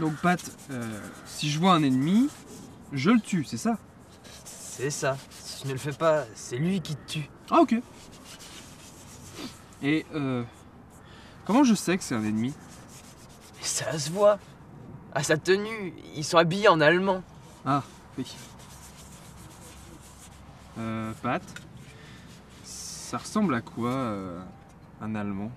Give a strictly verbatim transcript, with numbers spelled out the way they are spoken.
Donc Pat, euh, si je vois un ennemi, je le tue, c'est ça? C'est ça. Si tu ne le fais pas, c'est lui qui te tue. Ah ok. Et euh, comment je sais que c'est un ennemi? Ça se voit. À sa tenue, ils sont habillés en allemand. Ah oui. Euh, Pat, ça ressemble à quoi euh, un allemand ?